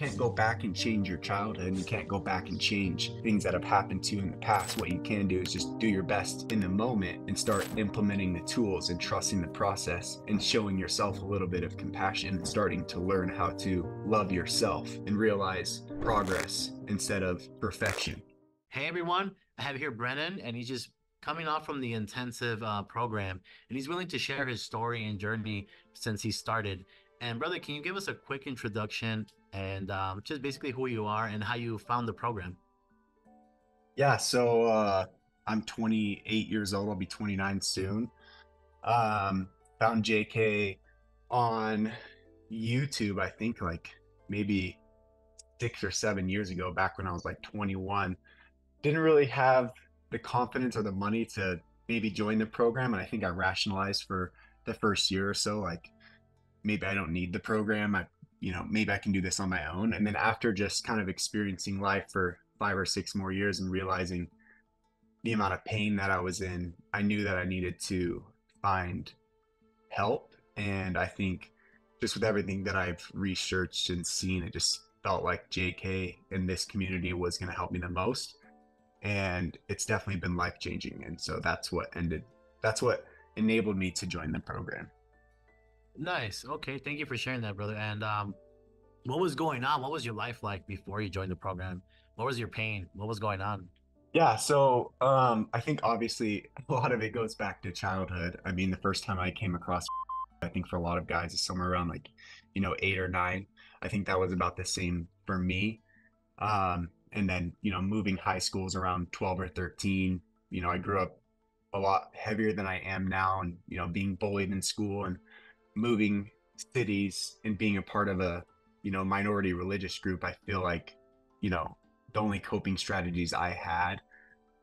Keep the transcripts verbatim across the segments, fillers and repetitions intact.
can't go back and change your childhood, and you can't go back and change things that have happened to you in the past. What you can do is just do your best in the moment and start implementing the tools and trusting the process and showing yourself a little bit of compassion and starting to learn how to love yourself and realize progress instead of perfection. Hey everyone, I have here Brennan, and he's just coming off from the intensive uh, program, and he's willing to share his story and journey since he started. And brother, can you give us a quick introduction and um, just basically who you are and how you found the program? Yeah, so uh, I'm twenty-eight years old. I'll be twenty-nine soon. Um, found J K on YouTube, I think like maybe six or seven years ago, back when I was like twenty-one. Didn't really have the confidence or the money to maybe join the program. And I think I rationalized for the first year or so, like, maybe I don't need the program. I, you know, maybe I can do this on my own. And then after just kind of experiencing life for five or six more years and realizing the amount of pain that I was in, I knew that I needed to find help. And I think just with everything that I've researched and seen, it just felt like J K in this community was going to help me the most. And it's definitely been life-changing. And so that's what ended, that's what enabled me to join the program. Nice. Okay. Thank you for sharing that, brother. And um, what was going on? What was your life like before you joined the program? What was your pain? What was going on? Yeah. So um, I think obviously a lot of it goes back to childhood. I mean, the first time I came across, I think for a lot of guys is somewhere around like, you know, eight or nine. I think that was about the same for me. Um, and then, you know, moving high schools around twelve or thirteen, you know, I grew up a lot heavier than I am now, and, you know, being bullied in school and moving cities and being a part of a, you know, minority religious group, I feel like, you know, the only coping strategies I had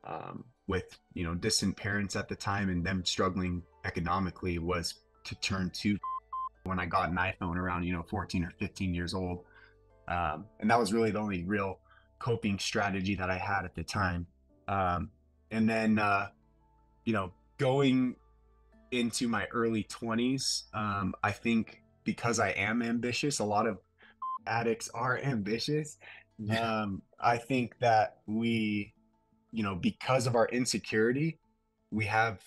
um, with, you know, distant parents at the time and them struggling economically was to turn to when I got an iPhone around, you know, fourteen or fifteen years old. Um, and that was really the only real coping strategy that I had at the time. Um, and then, uh, you know, going into my early twenties, um, I think because I am ambitious, a lot of addicts are ambitious. Yeah. Um, I think that we, you know, because of our insecurity, we have,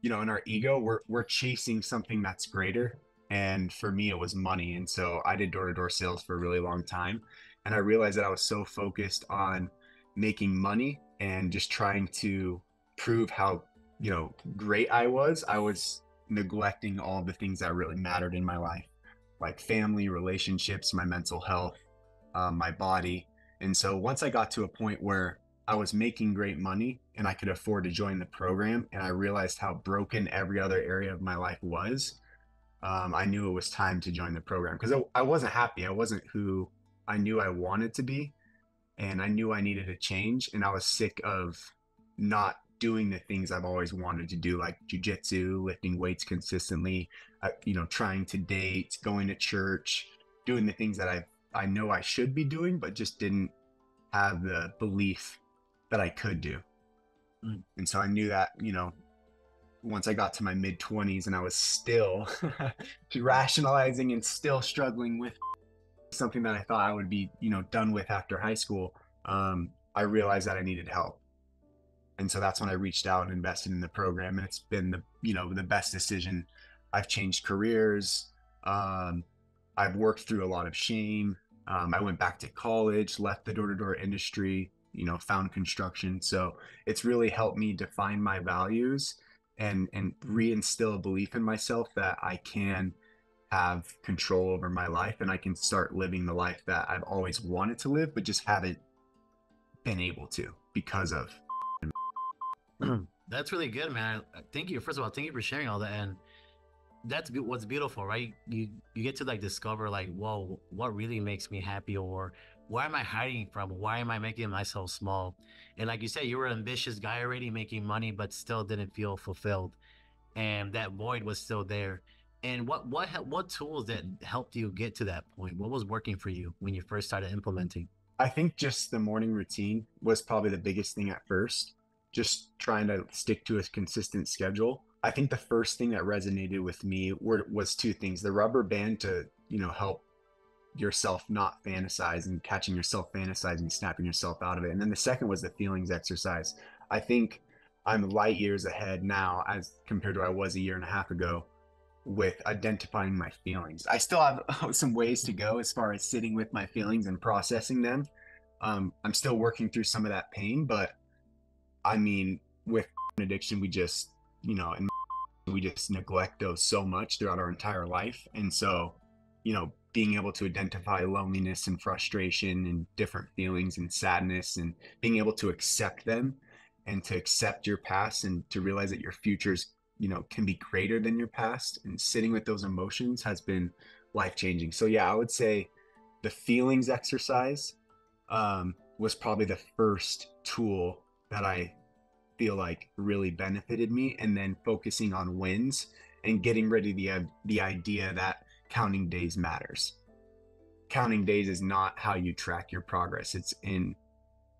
you know, in our ego, we're, we're chasing something that's greater. And for me, it was money. And so I did door-to-door sales for a really long time. And I realized that I was so focused on making money and just trying to prove how, you know, great I was, I was neglecting all the things that really mattered in my life, like family, relationships, my mental health, um, my body. And so once I got to a point where I was making great money and I could afford to join the program, and I realized how broken every other area of my life was, um, I knew it was time to join the program, because I, I wasn't happy. I wasn't who I knew I wanted to be, and I knew I needed a change, and I was sick of not doing the things I've always wanted to do, like jujitsu, lifting weights consistently, uh, you know, trying to date, going to church, doing the things that I I know I should be doing, but just didn't have the belief that I could do. Mm. And so I knew that, you know, once I got to my mid twenties and I was still rationalizing and still struggling with something that I thought I would be, you know, done with after high school, um, I realized that I needed help. And so that's when I reached out and invested in the program. And it's been the, you know, the best decision. I've changed careers. Um, I've worked through a lot of shame. Um, I went back to college, left the door-to-door industry, you know, found construction. So it's really helped me define my values and, and reinstill a belief in myself that I can have control over my life and I can start living the life that I've always wanted to live, but just haven't been able to because of. That's really good, man. Thank you. First of all, thank you for sharing all that. And that's what's beautiful, right? You you get to like discover like, whoa, what really makes me happy, or where am I hiding from? Why am I making myself small? And like you said, you were an ambitious guy already making money, but still didn't feel fulfilled. And that void was still there. And what what what tools that helped you get to that point? What was working for you when you first started implementing? I think just the morning routine was probably the biggest thing at first. Just trying to stick to a consistent schedule. I think the first thing that resonated with me were, was two things: the rubber band to, you know, help yourself not fantasizing, catching yourself fantasizing, snapping yourself out of it. And then the second was the feelings exercise. I think I'm light years ahead now as compared to where I was a year and a half ago with identifying my feelings. I still have some ways to go as far as sitting with my feelings and processing them. Um, I'm still working through some of that pain, but I mean, with addiction, we just, you know, and we just neglect those so much throughout our entire life. And so, you know, being able to identify loneliness and frustration and different feelings and sadness and being able to accept them and to accept your past and to realize that your future's, you know, can be greater than your past, and sitting with those emotions has been life-changing. So yeah, I would say the feelings exercise um, was probably the first tool that I feel like really benefited me, and then focusing on wins and getting rid of the, uh, the idea that counting days matters. Counting days is not how you track your progress. It's in,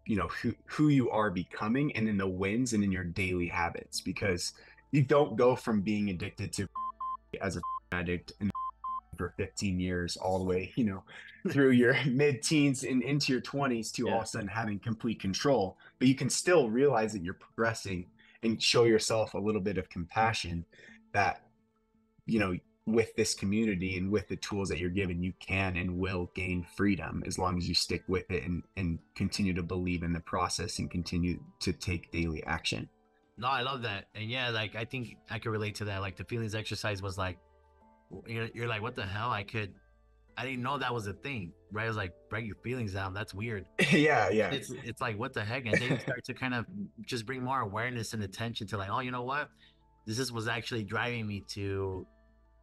you know, who, who you are becoming, and in the wins and in your daily habits, because you don't go from being addicted to as a addict and for fifteen years all the way, you know, through your mid-teens and into your twenties to yeah. all of a sudden having complete control. But you can still realize that you're progressing and show yourself a little bit of compassion that, you know, with this community and with the tools that you're given, you can and will gain freedom as long as you stick with it and, and continue to believe in the process and continue to take daily action. No, I love that. And yeah, like, I think I could relate to that. Like the feelings exercise was like, you're, you're like, what the hell? I could, I didn't know that was a thing, right? I was like, bring your feelings down. That's weird. yeah. Yeah. It's, it's like, what the heck? And then you start to kind of just bring more awareness and attention to like, oh, you know what? This is, was actually driving me to,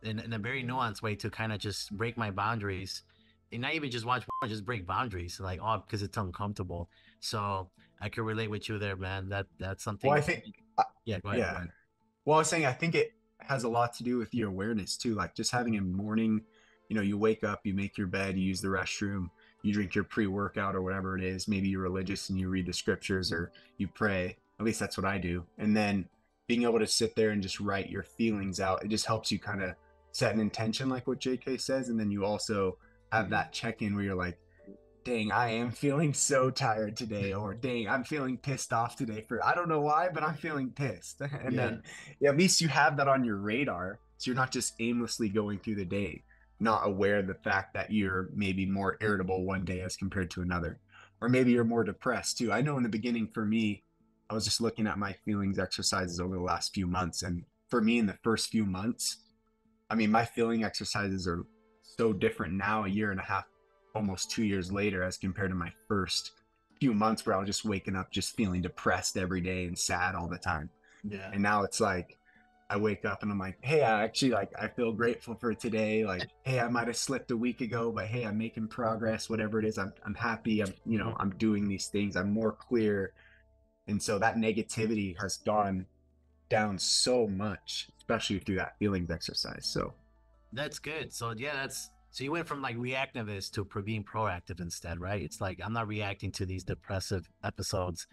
in, in a very nuanced way, to kind of just break my boundaries and not even just watch, just break boundaries. Like, oh, because it's uncomfortable. So I could relate with you there, man. That that's something. Well, I think, yeah, go ahead, yeah. Go ahead. Well, I was saying, I think it has a lot to do with your awareness too. Like just having a morning, you know, you wake up, you make your bed, you use the restroom, you drink your pre-workout or whatever it is. Maybe you're religious and you read the scriptures or you pray. At least that's what I do. And then being able to sit there and just write your feelings out, it just helps you kind of set an intention, like what J K says. And then you also have that check-in where you're like, dang, I am feeling so tired today, or dang, I'm feeling pissed off today for, I don't know why, but I'm feeling pissed. And yeah. then yeah, at least you have that on your radar. So you're not just aimlessly going through the day, not aware of the fact that you're maybe more irritable one day as compared to another, or maybe you're more depressed too. I know in the beginning for me, I was just looking at my feelings exercises over the last few months. And for me in the first few months, I mean, my feeling exercises are so different now, a year and a half, almost two years later, as compared to my first few months where I was just waking up, just feeling depressed every day and sad all the time. Yeah. And now it's like, I wake up and I'm like, hey, I actually like, I feel grateful for today. Like, hey, I might've slipped a week ago, but hey, I'm making progress, whatever it is. I'm, I'm happy. I'm, you know, I'm doing these things. I'm more clear. And so that negativity has gone down so much, especially through that feelings exercise. So that's good. So yeah, that's, So you went from like reactivist to being proactive instead, right? It's like, I'm not reacting to these depressive episodes.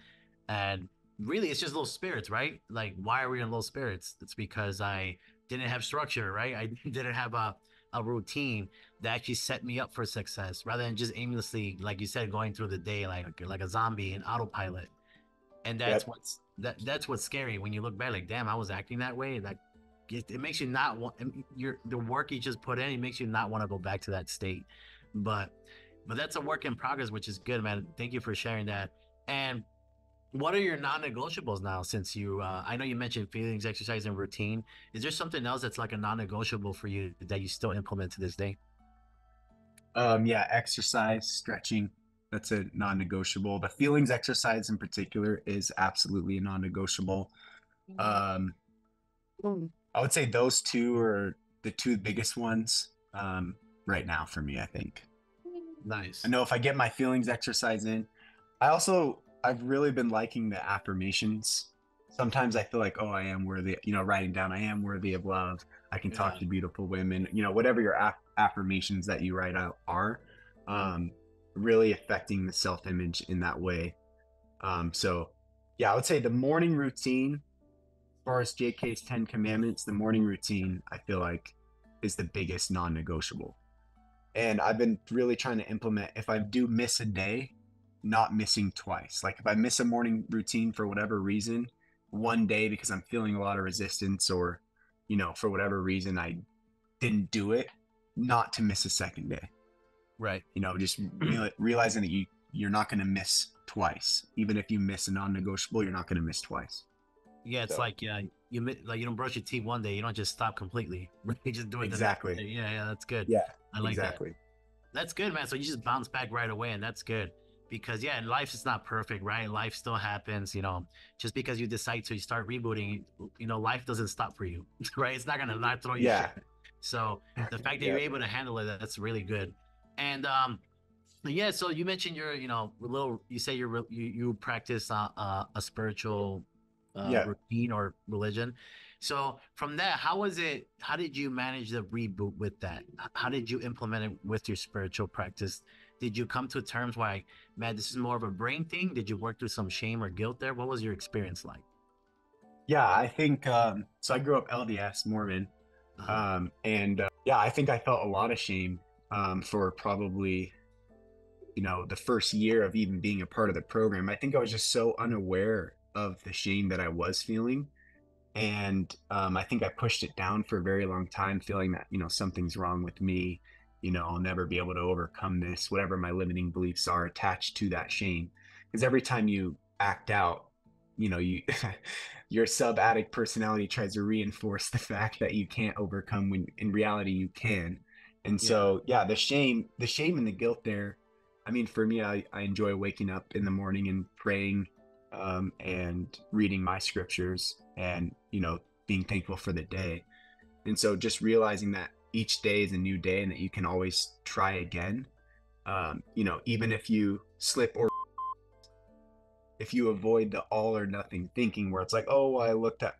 And really, it's just low spirits, right? Like, why are we in low spirits? It's because I didn't have structure, right? I didn't have a, a routine that actually set me up for success, rather than just aimlessly, like you said, going through the day like like a zombie in autopilot. And that's yep. what's that that's what's scary when you look back, like, damn, I was acting that way. Like, It, it makes you not want your the work you just put in. It makes you not want to go back to that state, but but that's a work in progress, which is good, man. Thank you for sharing that. And what are your non-negotiables now? Since you, uh, I know you mentioned feelings, exercise, and routine. Is there something else that's like a non-negotiable for you that you still implement to this day? Um, yeah, exercise, stretching. That's a non-negotiable. The feelings exercise in particular is absolutely a non-negotiable. Um, mm. I would say those two are the two biggest ones um, right now for me, I think. Nice. I know if I get my feelings exercise in, I also, I've really been liking the affirmations. Sometimes I feel like, oh, I am worthy, you know, writing down, I am worthy of love. I can yeah. talk to beautiful women, you know, whatever your af affirmations that you write out are, um, really affecting the self-image in that way. Um, so yeah, I would say the morning routine, as far as J K's ten commandments, the morning routine, I feel like is the biggest non-negotiable. And I've been really trying to implement, if I do miss a day, not missing twice. Like if I miss a morning routine for whatever reason, one day because I'm feeling a lot of resistance or, you know, for whatever reason I didn't do it, not to miss a second day. Right. You know, just realizing that you, you're not going to miss twice. Even if you miss a non-negotiable, you're not going to miss twice. Yeah, it's so. like yeah, you like you don't brush your teeth one day, you don't just stop completely. You just do it exactly. The next day. Yeah, yeah, that's good. Yeah, I like exactly. that. That's good, man. So you just bounce back right away, and that's good because yeah, life is not perfect, right? Life still happens, you know. Just because you decide to start rebooting, you know, life doesn't stop for you, right? It's not gonna not throw you. Yeah. Shit. So the fact that yeah. you're able to handle it, that's really good. And um, yeah. So you mentioned your, you know, little. You say you're you you practice uh, uh, a spiritual. Uh, yeah. routine or religion. So from that, how was it, how did you manage the reboot with that? How did you implement it with your spiritual practice? Did you come to terms like, man, this is more of a brain thing? Did you work through some shame or guilt there? What was your experience like? Yeah, I think, um, so I grew up L D S, Mormon. Uh-huh. Um, and uh, yeah, I think I felt a lot of shame um, for probably, you know, the first year of even being a part of the program. I think I was just so unaware of the shame that I was feeling. And um, I think I pushed it down for a very long time, feeling that, you know, something's wrong with me, you know, I'll never be able to overcome this, whatever my limiting beliefs are attached to that shame. Because every time you act out, you know, you your sub-addict personality tries to reinforce the fact that you can't overcome when in reality you can. And so, yeah, yeah the shame, the shame and the guilt there. I mean, for me, I, I enjoy waking up in the morning and praying um and reading my scriptures and, you know, being thankful for the day. And so just realizing that each day is a new day and that you can always try again. Um you know, even if you slip or if you avoid the all or nothing thinking where it's like, oh, I looked at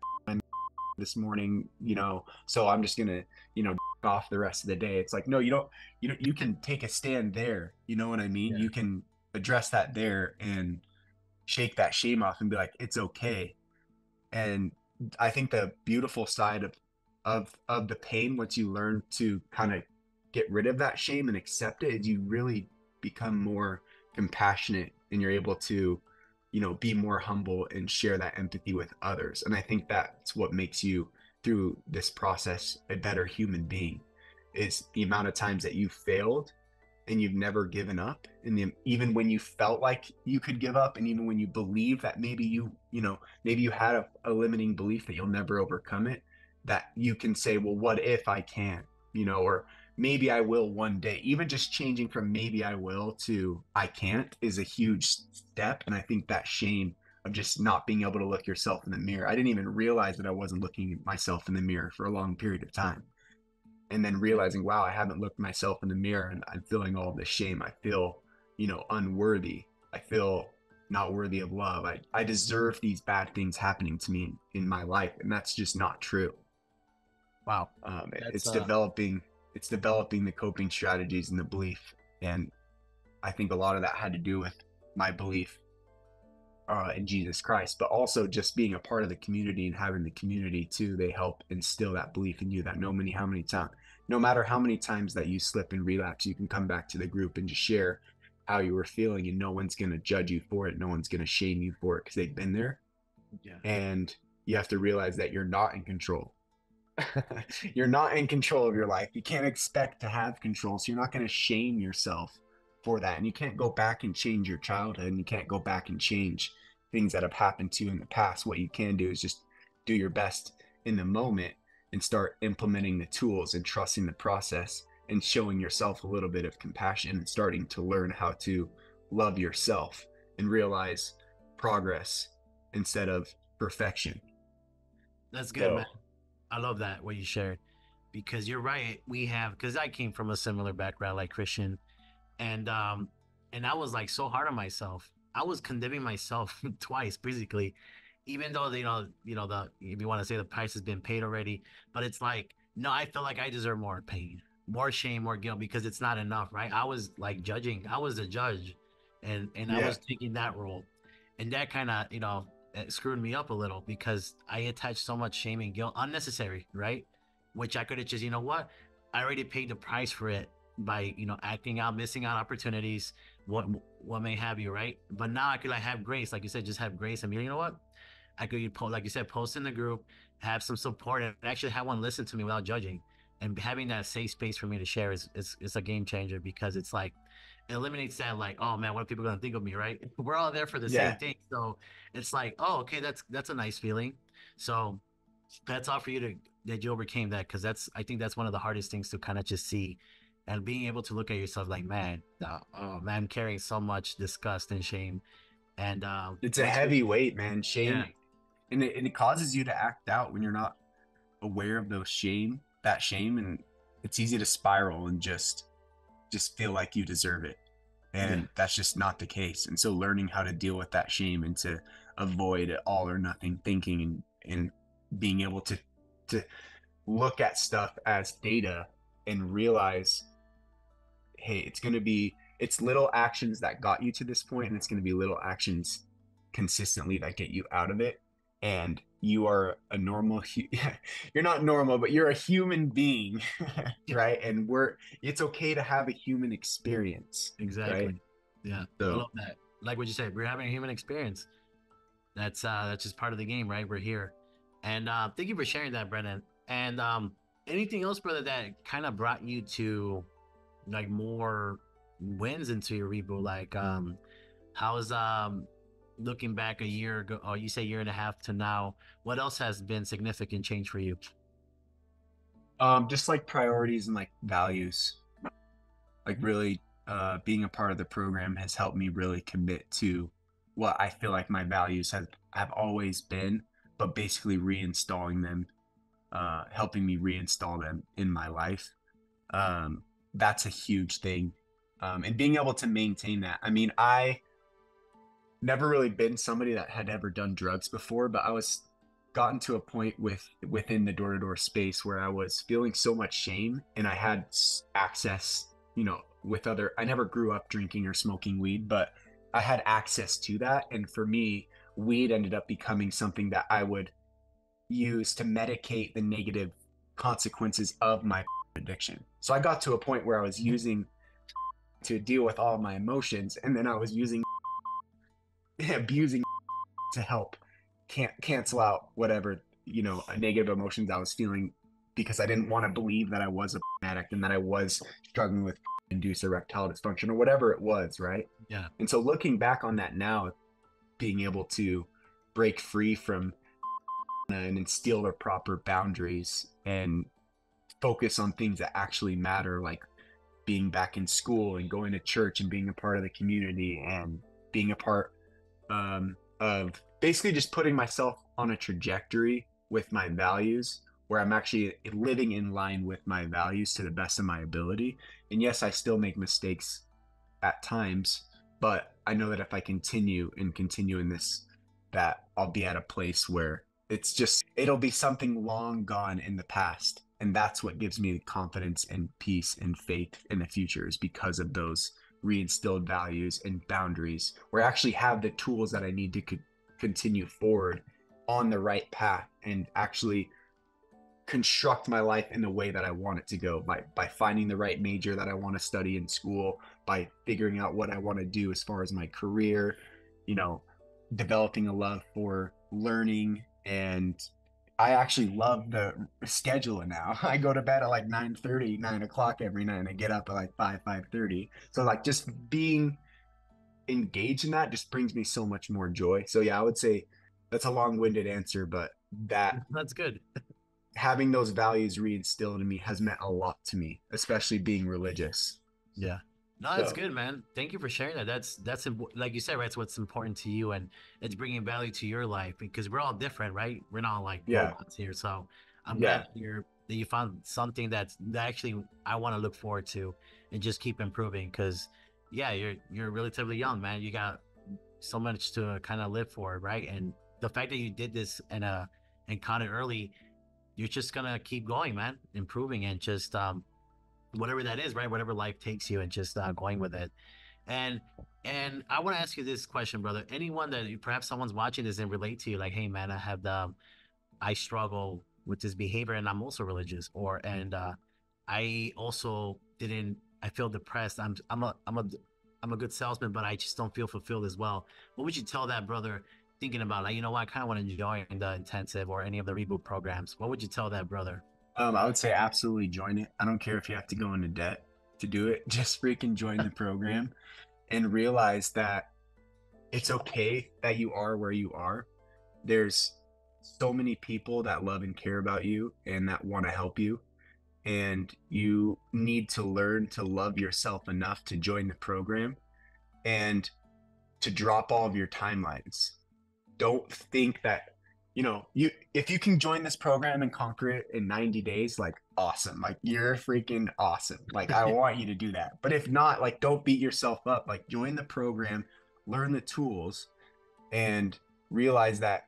this morning, you know, so I'm just gonna, you know, off the rest of the day. It's like, no, you don't, you know, you can take a stand there, you know what I mean? Yeah. You can address that there and shake that shame off and be like, it's okay. And I think the beautiful side of of of the pain, once you learn to kind of get rid of that shame and accept it, is you really become more compassionate and you're able to, you know, be more humble and share that empathy with others. And I think that's what makes you, through this process, a better human being, is the amount of times that you failed and you've never given up. And then even when you felt like you could give up, and even when you believe that maybe you, you know, maybe you had a, a limiting belief that you'll never overcome it, that you can say, well, what if I can, you know, or maybe I will one day. Even just changing from maybe I will to I can't is a huge step. And I think that shame of just not being able to look yourself in the mirror. I didn't even realize that I wasn't looking at myself in the mirror for a long period of time. And then realizing, wow, I haven't looked myself in the mirror and I'm feeling all this shame. I feel, you know, unworthy. I feel not worthy of love. I, I deserve these bad things happening to me in, in my life. And that's just not true. Wow. Um, it's uh... developing, it's developing the coping strategies and the belief. And I think a lot of that had to do with my belief uh, in Jesus Christ, but also just being a part of the community and having the community too. They help instill that belief in you that no many, how many times, no matter how many times that you slip and relapse, you can come back to the group and just share how you were feeling, and no one's going to judge you for it. No one's going to shame you for it because they've been there. Yeah. And you have to realize that you're not in control. You're not in control of your life. You can't expect to have control. So you're not going to shame yourself for that. And you can't go back and change your childhood, and you can't go back and change things that have happened to you in the past. What you can do is just do your best in the moment and start implementing the tools and trusting the process and showing yourself a little bit of compassion and starting to learn how to love yourself and realize progress instead of perfection. That's good, so, man. I love that, what you shared, because you're right. We have, because I came from a similar background, like Christian, and um, and I was like so hard on myself. I was condemning myself twice, basically, even though, you know, you know, the, if you want to say the price has been paid already, but it's like, no, I feel like I deserve more pain, more shame, more guilt, because it's not enough, right? I was like judging. I was the judge, and and yeah. I was taking that role, and that kind of, you know, screwed me up a little because I attached so much shame and guilt, unnecessary, right? Which I could have just, you know what? I already paid the price for it. by, you know, acting out, missing out opportunities, what what may have you, right? But now I could like have grace, like you said, just have grace and be like, you know what? I could, like you said, post in the group, have some support, and actually have one listen to me without judging. And having that safe space for me to share is, is, is a game changer, because it's like, it eliminates that like, oh man, what are people going to think of me, right? We're all there for the yeah. same thing. So it's like, oh, okay, that's, that's a nice feeling. So that's all for you to, that you overcame that. Cause that's, I think that's one of the hardest things to kind of just see, and being able to look at yourself like, man, uh, oh man, I'm carrying so much disgust and shame. And uh, it's a heavy weight, man, shame. Yeah. And it, and it causes you to act out when you're not aware of the shame, that shame. And it's easy to spiral and just, just feel like you deserve it. And yeah. that's just not the case. And so learning how to deal with that shame and to avoid all or nothing thinking, and, and being able to, to look at stuff as data and realize, hey, it's going to be, it's little actions that got you to this point, and it's going to be little actions consistently that get you out of it. And you are a normal, you're not normal, but you're a human being, right? And we're, it's okay to have a human experience. Exactly. Right? Yeah. So, I love that. Like what you said, we're having a human experience. That's, uh, that's just part of the game, right? We're here. And, uh, thank you for sharing that, Brennan. And, um, anything else, brother, that kind of brought you to like more wins into your reboot? Like, um, how's, um, looking back a year ago, or you say year and a half to now, what else has been significant change for you? Um, just like priorities and like values, like really, uh, being a part of the program has helped me really commit to what I feel like my values have, have always been, but basically reinstalling them, uh, helping me reinstall them in my life. Um, that's a huge thing. Um, and being able to maintain that. I mean, I, never really been somebody that had ever done drugs before, but I was gotten to a point with within the door-to-door space where I was feeling so much shame, and I had access, you know, with other, I never grew up drinking or smoking weed, but I had access to that. And for me, weed ended up becoming something that I would use to medicate the negative consequences of my addiction. So I got to a point where I was using to deal with all of my emotions, and then I was using abusing to help can't cancel out whatever, you know, negative emotions I was feeling, because I didn't want to believe that I was an addict and that I was struggling with induced erectile dysfunction or whatever it was, right? Yeah. And so looking back on that now, being able to break free from and instill the proper boundaries and focus on things that actually matter, like being back in school and going to church and being a part of the community and being a part Um, of basically just putting myself on a trajectory with my values where I'm actually living in line with my values to the best of my ability. And yes, I still make mistakes at times, but I know that if I continue and continue in this, that I'll be at a place where it's just, it'll be something long gone in the past. And that's what gives me the confidence and peace and faith in the future, is because of those reinstilled values and boundaries, where I actually have the tools that I need to co continue forward on the right path and actually construct my life in the way that I want it to go, by, by finding the right major that I want to study in school, by figuring out what I want to do as far as my career, you know, developing a love for learning. And I actually love the schedule now. I go to bed at like nine thirty, nine o'clock every night, and I get up at like five, five thirty. So like just being engaged in that just brings me so much more joy. So yeah, I would say that's a long-winded answer, but that that's good. Having those values reinstilled in me has meant a lot to me, especially being religious. Yeah. No, that's so good, man. Thank you for sharing that. That's, that's like you said, right? It's what's important to you, and it's bringing value to your life, because we're all different, right? We're not like yeah. robots here. So I'm yeah. glad you're, that you found something that's, that actually I want to look forward to and just keep improving. Cause yeah, you're, you're relatively young, man. You got so much to kind of live for, right? And the fact that you did this and, uh, and caught it early, you're just going to keep going, man, improving and just, um, whatever that is, right? Whatever life takes you, and just uh, going with it. And, and I want to ask you this question, brother. Anyone that perhaps someone's watching this and relate to you, like, hey man, I have the, I struggle with this behavior, and I'm also religious, or, and uh, I also didn't I feel depressed. I'm I'm a I'm a I'm a good salesman, but I just don't feel fulfilled as well. What would you tell that brother thinking about, like, you know what, I kind of want to join the intensive or any of the reboot programs? What would you tell that brother? Um, I would say absolutely join it. I don't care if you have to go into debt to do it. Just freaking join the program and realize that it's okay that you are where you are. There's so many people that love and care about you and that want to help you. And you need to learn to love yourself enough to join the program and to drop all of your timelines. Don't think that, you know, you if you can join this program and conquer it in ninety days, like, awesome. Like, you're freaking awesome. Like, I want you to do that. But if not, like, don't beat yourself up. Like, join the program, learn the tools, and realize that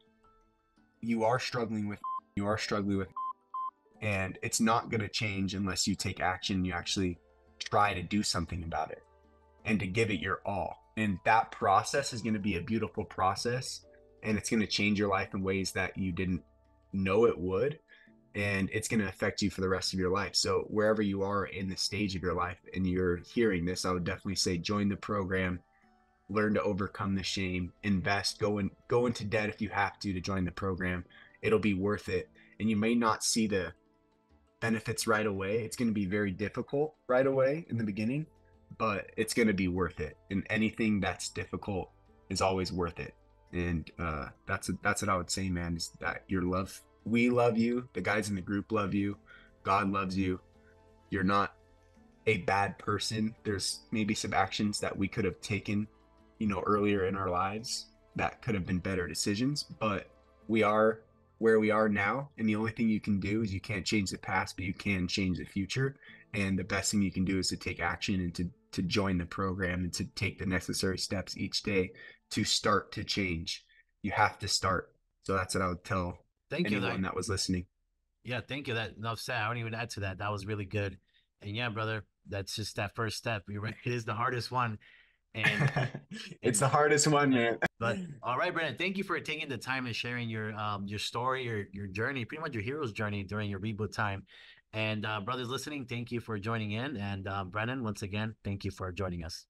you are struggling with, you are struggling with, and it's not going to change unless you take action. You actually try to do something about it and to give it your all. And that process is going to be a beautiful process, and it's going to change your life in ways that you didn't know it would. And it's going to affect you for the rest of your life. So wherever you are in the stage of your life and you're hearing this, I would definitely say join the program, learn to overcome the shame, invest, go in, go into debt if you have to, to join the program. It'll be worth it. And you may not see the benefits right away. It's going to be very difficult right away in the beginning, but it's going to be worth it. And anything that's difficult is always worth it. And uh, that's that's what I would say, man, is that your love, we love you, the guys in the group love you, God loves you. You're not a bad person. There's maybe some actions that we could have taken, you know, earlier in our lives that could have been better decisions, but we are where we are now. And the only thing you can do is you can't change the past, but you can change the future. And the best thing you can do is to take action and to, to join the program and to take the necessary steps each day to start to change. You have to start. So that's what I would tell thank anyone you that, that was listening. Yeah. Thank you. That enough said. I don't even add to that. That was really good. And yeah, brother, that's just that first step. You're right. It is the hardest one. And it's the hardest one, man. But all right, Brennan, thank you for taking the time and sharing your um your story, your your journey, pretty much your hero's journey during your reboot time. And uh brothers listening, thank you for joining in. And uh, Brennan, once again, thank you for joining us.